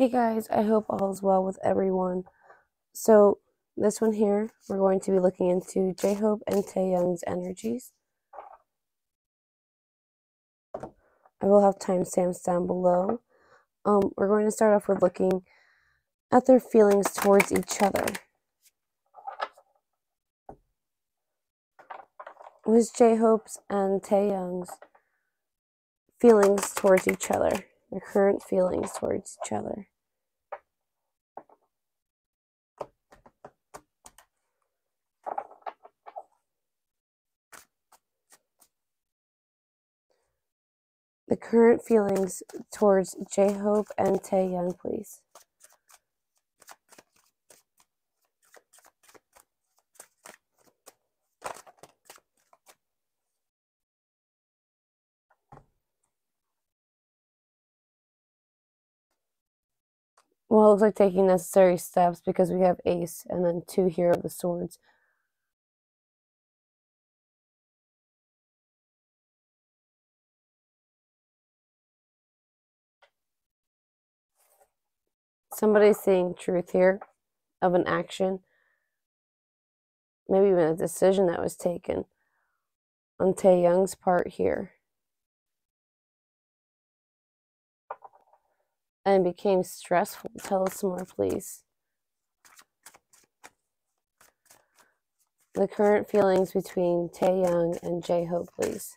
Hey guys, I hope all's well with everyone. So this one here, we're going to be looking into J Hope and Taehyung's energies. I will have timestamps down below. We're going to start off with looking at their feelings towards each other. It was J Hope's and Taehyung's feelings towards each other. Their current feelings towards each other. The current feelings towards J Hope and Taehyung, please. Well, it looks like taking necessary steps because we have Ace and then two here of the swords. Somebody's seeing truth here of an action, maybe even a decision that was taken on Taehyung's part here. And became stressful. Tell us some more, please. The current feelings between Taehyung and J Hope, please.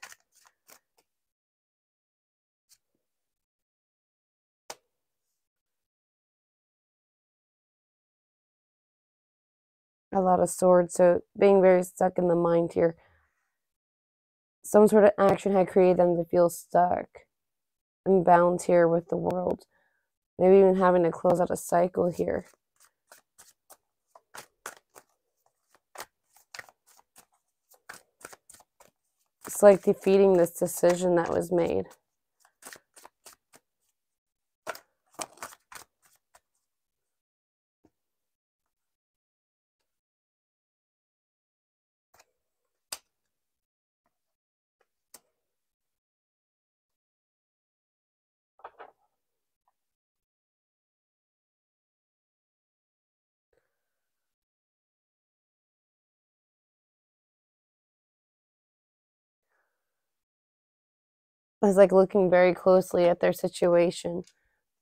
A lot of swords, so being very stuck in the mind here. Some sort of action had created them to feel stuck and bound here with the world. Maybe even having to close out a cycle here. It's like defeating this decision that was made. I was like looking very closely at their situation.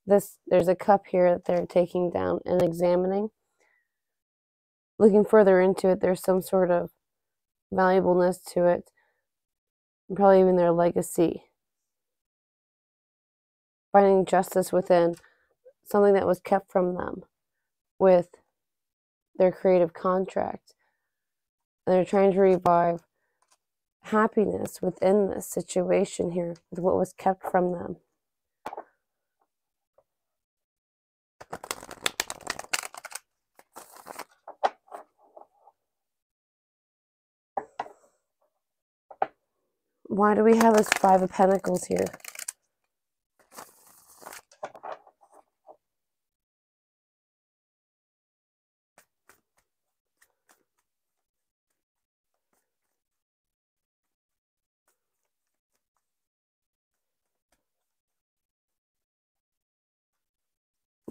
There's a cup here that they're taking down and examining. Looking further into it, there's some sort of valuableness to it. Probably even their legacy. Finding justice within something that was kept from them with their creative contract. And they're trying to revive happiness within this situation here with what was kept from them. Why do we have this Five of Pentacles here?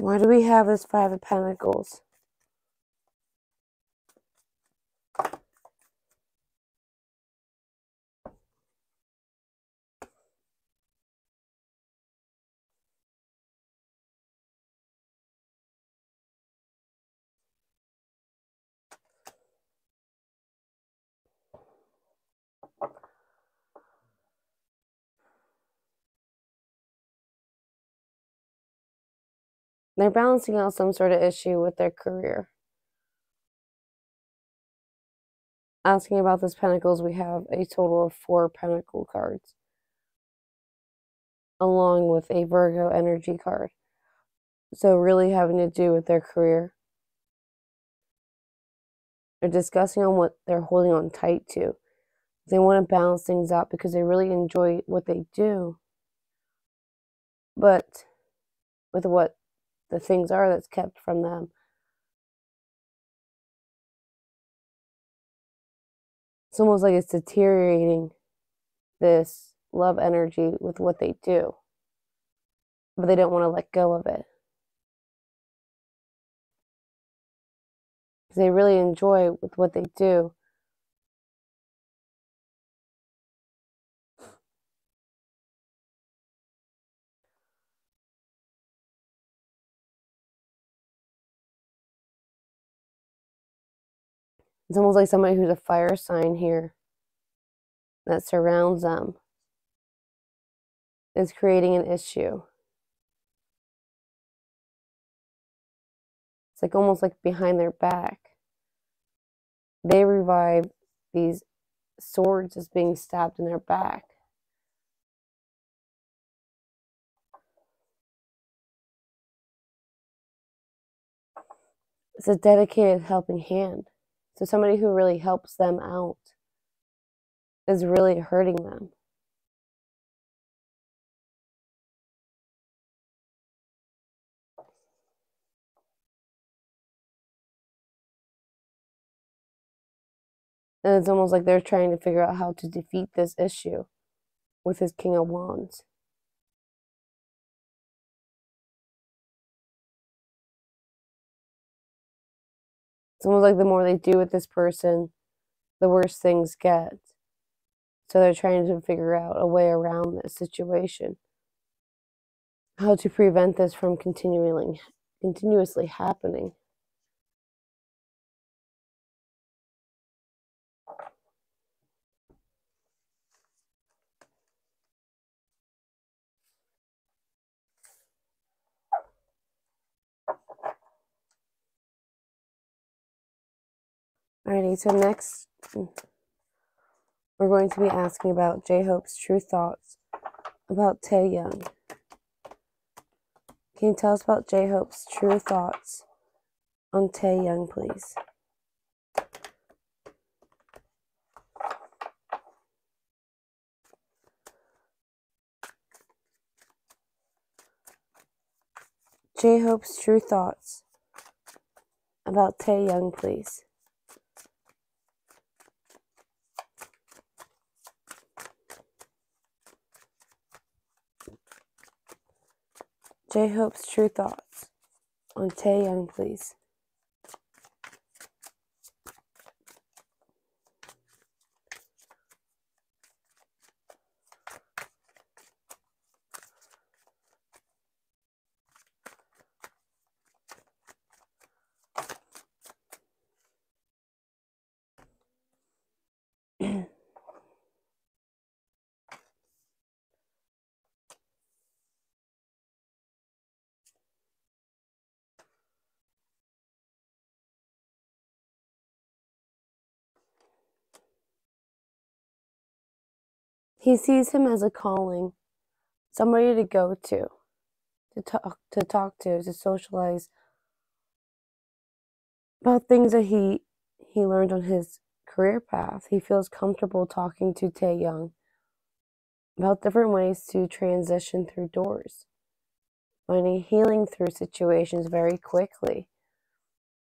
Why do we have this Five of Pentacles? They're balancing out some sort of issue with their career. Asking about this Pentacles, we have a total of 4 Pentacle cards, along with a Virgo energy card. So really having to do with their career. They're discussing on what they're holding on tight to. They want to balance things out because they really enjoy what they do. But with what the things are that's kept from them. It's almost like it's deteriorating this love energy with what they do, but they don't want to let go of it. because they really enjoy with what they do. It's almost like somebody who's a fire sign here that surrounds them is creating an issue. It's like almost like behind their back. They revive these swords as being stabbed in their back. It's a dedicated helping hand. So somebody who really helps them out is really hurting them. And it's almost like they're trying to figure out how to defeat this issue with his King of Wands. It's almost like the more they do with this person, the worse things get. So they're trying to figure out a way around this situation. How to prevent this from continuously happening. Alrighty, so next we're going to be asking about J Hope's true thoughts about Taehyung. Can you tell us about J Hope's true thoughts on Taehyung, please? J Hope's true thoughts about Taehyung, please. J Hope's true thoughts on Taehyung, please. He sees him as a calling, somebody to go to talk to, to socialize about things that he learned on his career path. He feels comfortable talking to Taehyung about different ways to transition through doors, finding healing through situations very quickly,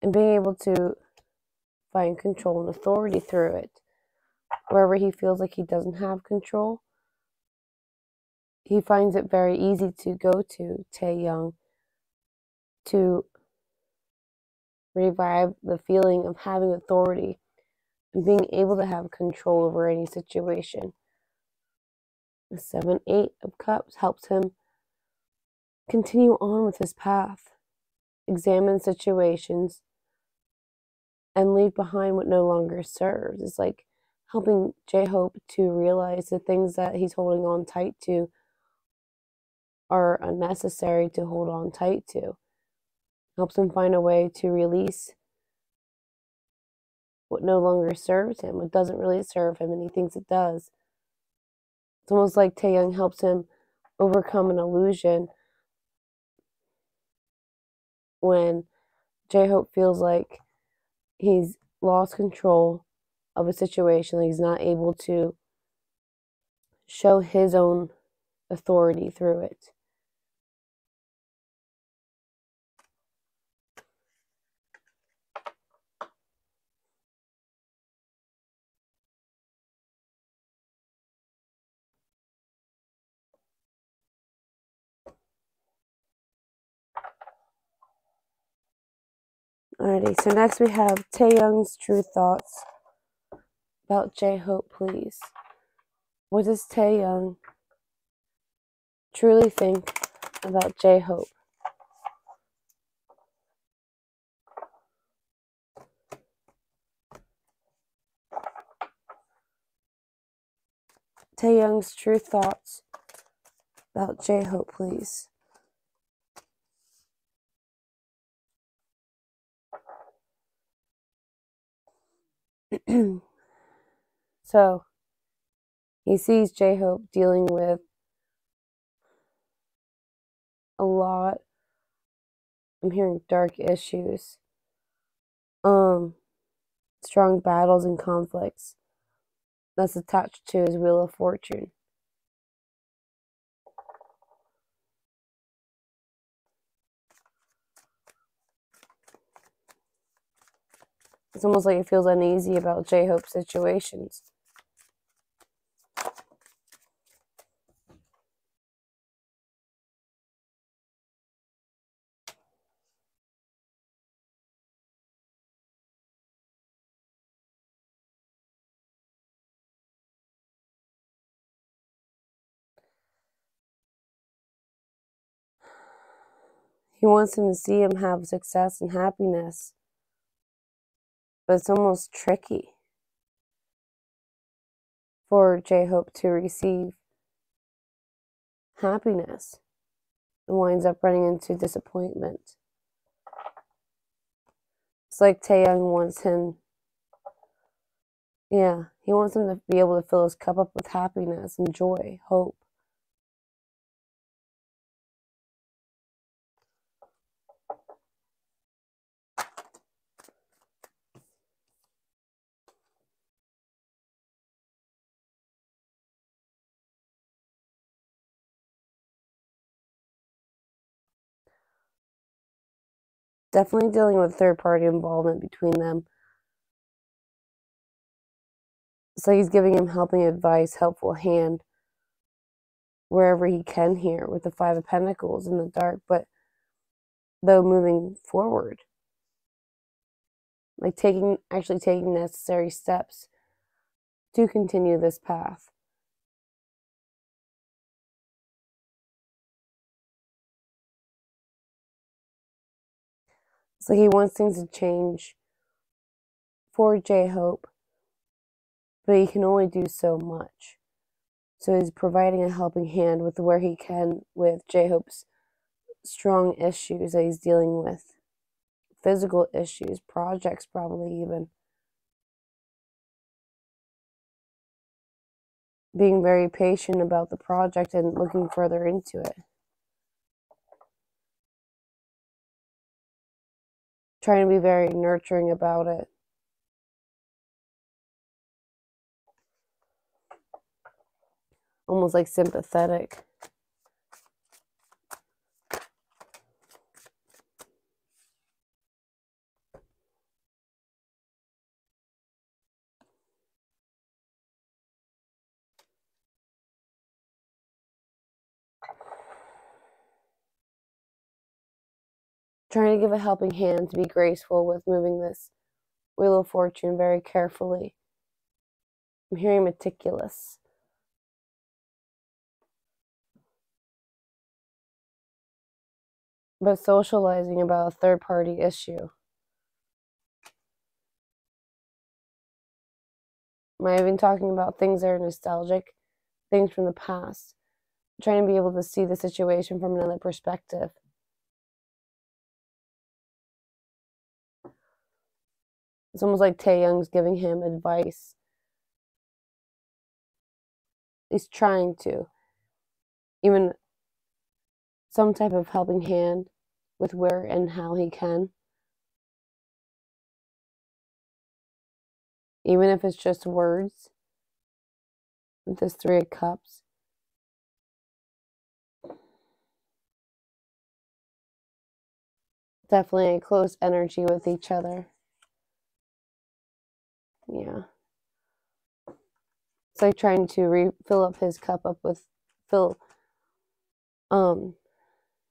and being able to find control and authority through it. Wherever he feels like he doesn't have control, he finds it very easy to go to Taehyung to revive the feeling of having authority and being able to have control over any situation. The 7-8 of Cups helps him continue on with his path, examine situations, and leave behind what no longer serves. It's like helping J Hope to realize the things that he's holding on tight to are unnecessary to hold on tight to. Helps him find a way to release what no longer serves him, what doesn't really serve him, and he thinks it does. It's almost like Taehyung helps him overcome an illusion when J Hope feels like he's lost control of a situation, that he's not able to show his own authority through it. Alrighty, so next we have Taehyung's true thoughts about J Hope, please. What does Taehyung truly think about J Hope? Taehyung's true thoughts about J Hope, please. So he sees J Hope dealing with a lot. I'm hearing dark issues, strong battles and conflicts that's attached to his wheel of fortune. It's almost like it feels uneasy about J Hope's situations. He wants him to see him have success and happiness, but it's almost tricky for J Hope to receive happiness and winds up running into disappointment. It's like Taehyung wants him, he wants him to be able to fill his cup up with happiness and joy, hope. Definitely dealing with third-party involvement between them. So he's giving him helping advice, helpful hand, wherever he can here with the Five of Pentacles in the dark, but though moving forward. Like actually taking necessary steps to continue this path. So he wants things to change for J Hope, but he can only do so much. So he's providing a helping hand with where he can with J Hope's strong issues that he's dealing with. Physical issues, projects probably even. Being very patient about the project and looking further into it. Trying to be very nurturing about it. Almost like sympathetic. Trying to give a helping hand, to be graceful with moving this wheel of fortune very carefully. I'm hearing meticulous. But socializing about a third-party issue. Am I even talking about things that are nostalgic, things from the past? Trying to be able to see the situation from another perspective. It's almost like Taehyung's giving him advice. He's trying to. Even some type of helping hand with where and how he can. Even if it's just words. With this Three of Cups. Definitely a close energy with each other. Yeah. It's like trying to fill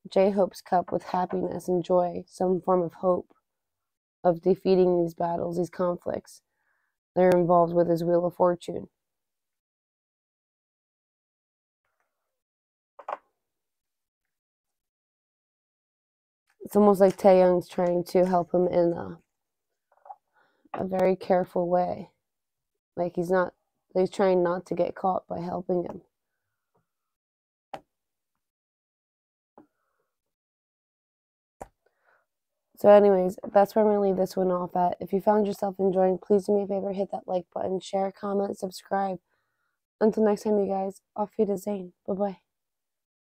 J Hope's cup with happiness and joy, some form of hope. of defeating these battles, these conflicts they're involved with his Wheel of Fortune. It's almost like Taehyung's trying to help him in a very careful way. Like he's trying not to get caught by helping him. So anyways, that's where I'm going to leave this one off at. If you found yourself enjoying, please do me a favor, hit that like button, share, comment, subscribe. Until next time, you guys, auf Wiedersehen. Bye-bye.